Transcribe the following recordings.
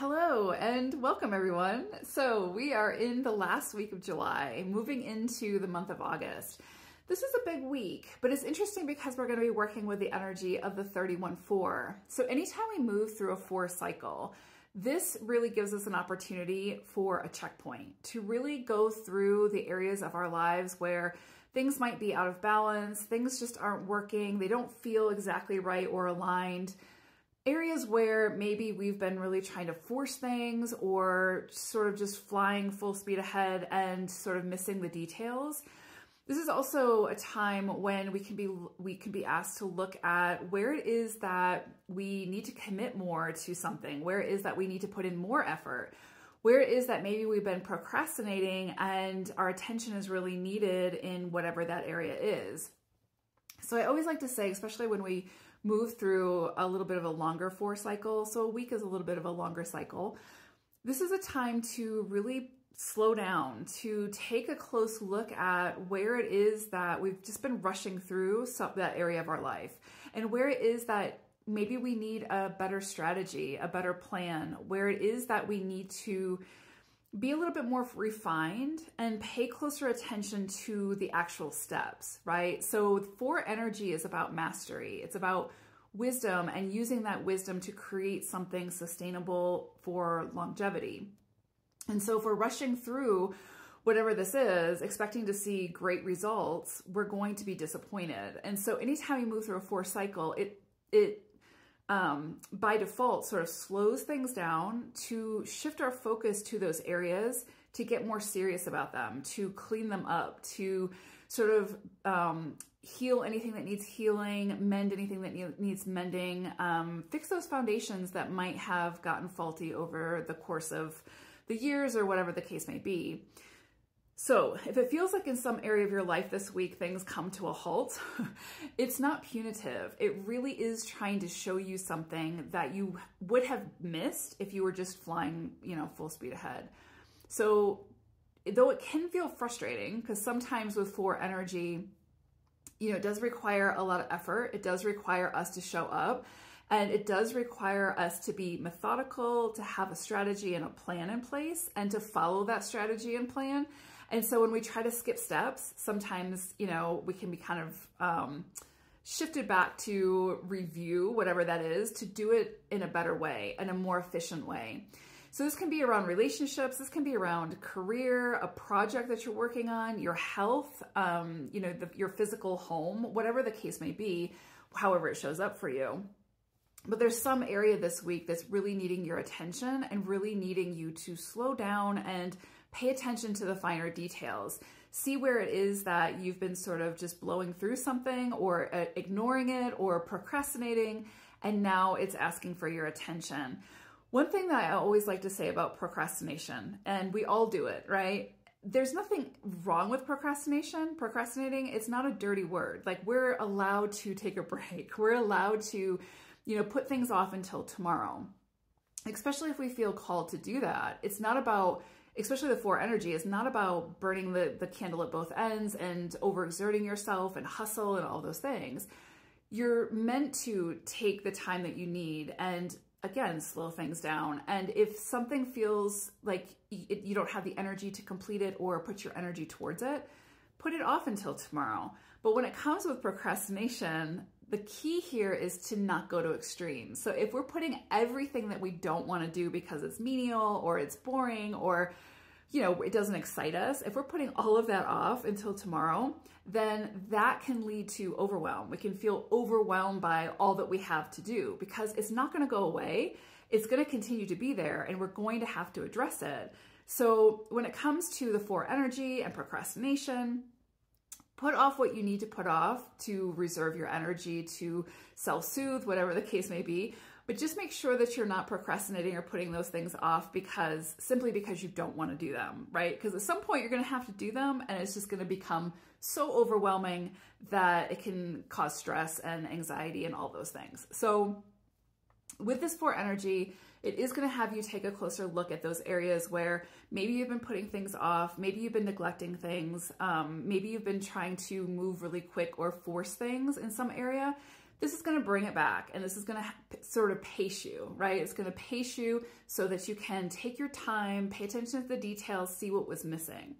Hello and welcome everyone. So we are in the last week of July, moving into the month of August. This is a big week, but it's interesting because we're going to be working with the energy of the 31-4. So anytime we move through a 4 cycle, this really gives us an opportunity for a checkpoint to really go through the areas of our lives where things might be out of balance, things just aren't working, they don't feel exactly right or aligned. Areas where maybe we've been really trying to force things or sort of just flying full speed ahead and sort of missing the details. This is also a time when we can be asked to look at where it is that we need to commit more to something, where it is that we need to put in more effort, where it is that maybe we've been procrastinating and our attention is really needed in whatever that area is. So I always like to say, especially when we move through a little bit of a longer 4 cycle, so a week is a little bit of a longer cycle, this is a time to really slow down, to take a close look at where it is that we've just been rushing through that area of our life, and where it is that maybe we need a better strategy, a better plan, where it is that we need to be a little bit more refined and pay closer attention to the actual steps, right? So 4 energy is about mastery. It's about wisdom and using that wisdom to create something sustainable for longevity. And so if we're rushing through whatever this is, expecting to see great results, we're going to be disappointed. And so anytime you move through a 4 cycle, it by default sort of slows things down to shift our focus to those areas, to get more serious about them, to clean them up, to sort of heal anything that needs healing, mend anything that needs mending, fix those foundations that might have gotten faulty over the course of the years or whatever the case may be. So if it feels like in some area of your life this week things come to a halt, it's not punitive. It really is trying to show you something that you would have missed if you were just flying, full speed ahead. So though it can feel frustrating, because sometimes with 4 energy, it does require a lot of effort. It does require us to show up, and it does require us to be methodical, to have a strategy and a plan in place, and to follow that strategy and plan. And so when we try to skip steps, sometimes, we can be kind of shifted back to review whatever that is, to do it in a better way, in a more efficient way. So this can be around relationships, this can be around career, a project that you're working on, your health, your physical home, whatever the case may be, however it shows up for you. But there's some area this week that's really needing your attention and really needing you to slow down and pay attention to the finer details. See where it is that you've been sort of just blowing through something or ignoring it or procrastinating, and now it's asking for your attention. One thing that I always like to say about procrastination, and we all do it, right? There's nothing wrong with procrastination. Procrastinating, it's not a dirty word. Like, we're allowed to take a break. We're allowed to, put things off until tomorrow, especially if we feel called to do that. It's not about, especially the 4 energy, is not about burning the candle at both ends and overexerting yourself and hustle and all those things. You're meant to take the time that you need and, again, slow things down. And if something feels like you don't have the energy to complete it or put your energy towards it, put it off until tomorrow. But when it comes with procrastination, the key here is to not go to extremes. So if we're putting everything that we don't want to do because it's menial or it's boring or, it doesn't excite us, if we're putting all of that off until tomorrow, then that can lead to overwhelm. We can feel overwhelmed by all that we have to do because it's not going to go away. It's going to continue to be there, and we're going to have to address it. So when it comes to the 4 energy and procrastination, put off what you need to put off to reserve your energy, to self-soothe, whatever the case may be. But just make sure that you're not procrastinating or putting those things off simply because you don't want to do them, right? Because at some point you're going to have to do them, and it's just going to become so overwhelming that it can cause stress and anxiety and all those things. So with this 4 energy, it is going to have you take a closer look at those areas where maybe you've been putting things off, maybe you've been neglecting things, maybe you've been trying to move really quick or force things in some area. this is going to bring it back, and this is going to sort of pace you, right? It's going to pace you so that you can take your time, pay attention to the details, see what was missing.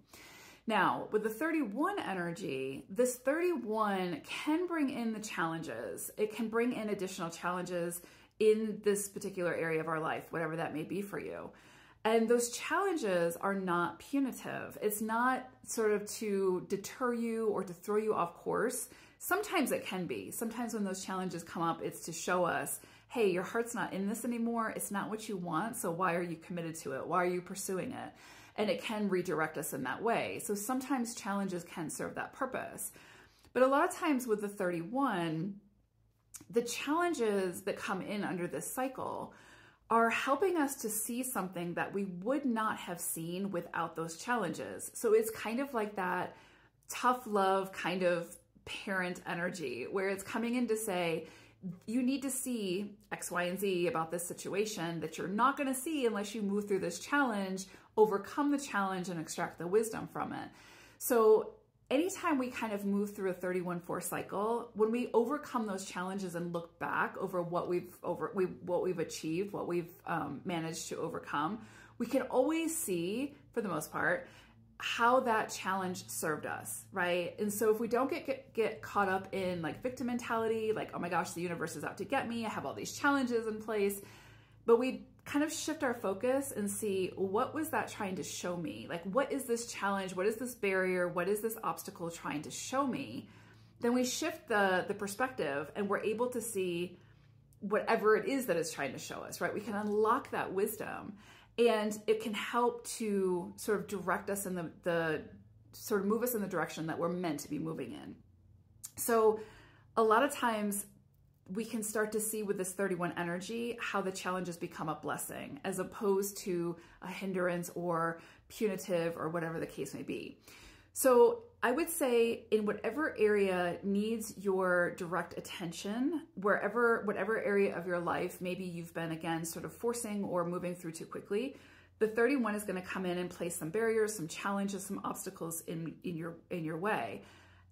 Now, with the 31 energy, this 31 can bring in the challenges. It can bring in additional challenges in this particular area of our life, whatever that may be for you. And those challenges are not punitive. It's not sort of to deter you or to throw you off course. Sometimes it can be. Sometimes when those challenges come up, it's to show us, hey, your heart's not in this anymore. It's not what you want. So why are you committed to it? Why are you pursuing it? And it can redirect us in that way. So sometimes challenges can serve that purpose. But a lot of times with the 31, the challenges that come in under this cycle are helping us to see something that we would not have seen without those challenges. So it's kind of like that tough love kind of parent energy where it's coming in to say, you need to see X, Y, and Z about this situation that you're not going to see unless you move through this challenge, overcome the challenge, and extract the wisdom from it. So anytime we kind of move through a 31-4 cycle, when we overcome those challenges and look back over what we've achieved, what we've managed to overcome, we can always see, for the most part, how that challenge served us, right? And so if we don't get caught up in like victim mentality, like, oh my gosh, the universe is out to get me, I have all these challenges in place, but we kind of shift our focus and see, what was that trying to show me? Like, what is this challenge? What is this barrier? What is this obstacle trying to show me? Then we shift the perspective and we're able to see whatever it is that it's trying to show us, right? We can unlock that wisdom, and it can help to sort of direct us in the sort of move us in the direction that we're meant to be moving in. So a lot of times, we can start to see with this 31 energy how the challenges become a blessing as opposed to a hindrance or punitive or whatever the case may be. So I would say in whatever area needs your direct attention, whatever area of your life, maybe you've been again sort of forcing or moving through too quickly, the 31 is going to come in and place some barriers, some challenges, some obstacles in your way.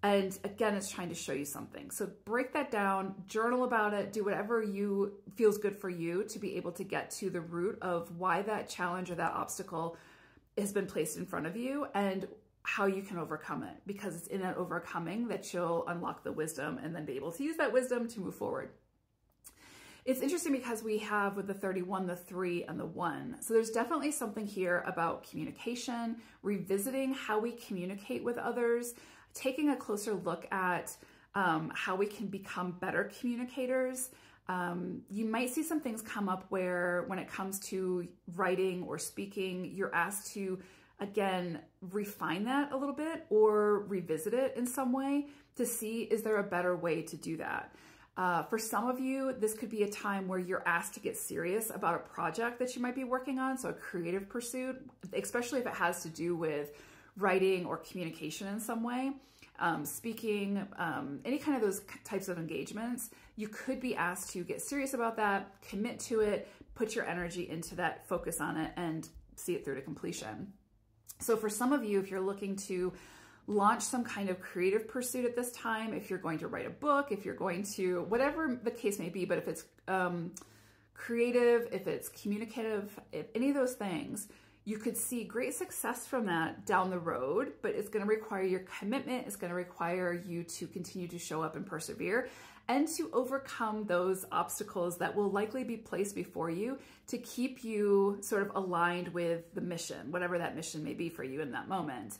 And again, it's trying to show you something. So break that down, journal about it, do whatever you feels good for you to be able to get to the root of why that challenge or that obstacle has been placed in front of you and how you can overcome it, because it's in that overcoming that you'll unlock the wisdom and then be able to use that wisdom to move forward. It's interesting because we have with the 31, the 3, and the 1. So there's definitely something here about communication, revisiting how we communicate with others, taking a closer look at how we can become better communicators. You might see some things come up where when it comes to writing or speaking, you're asked to, again, refine that a little bit or revisit it in some way to see, is there a better way to do that? For some of you, this could be a time where you're asked to get serious about a project that you might be working on, so a creative pursuit, especially if it has to do with writing or communication in some way, speaking, any kind of those types of engagements. You could be asked to get serious about that, commit to it, put your energy into that, focus on it, and see it through to completion. So for some of you, if you're looking to launch some kind of creative pursuit at this time, if you're going to write a book, if you're going to, whatever the case may be, but if it's creative, if it's communicative, if any of those things, you could see great success from that down the road, but it's going to require your commitment. It's going to require you to continue to show up and persevere and to overcome those obstacles that will likely be placed before you to keep you sort of aligned with the mission, whatever that mission may be for you in that moment.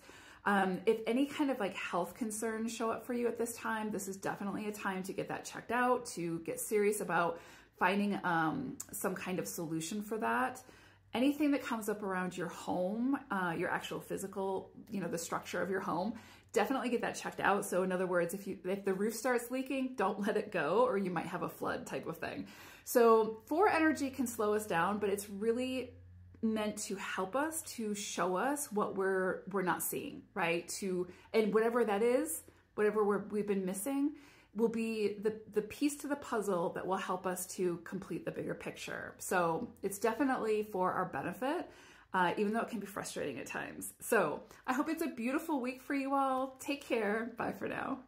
If any kind of like health concerns show up for you at this time, this is definitely a time to get that checked out, to get serious about finding some kind of solution for that. Anything that comes up around your home, your actual physical, you know, the structure of your home, definitely get that checked out. So in other words, if the roof starts leaking, don't let it go, or you might have a flood type of thing. So 4 energy can slow us down, but it's really meant to help us, to show us what we're not seeing, right? And whatever that is, whatever we've been missing, will be the piece to the puzzle that will help us to complete the bigger picture. So it's definitely for our benefit, even though it can be frustrating at times. So I hope it's a beautiful week for you all. Take care. Bye for now.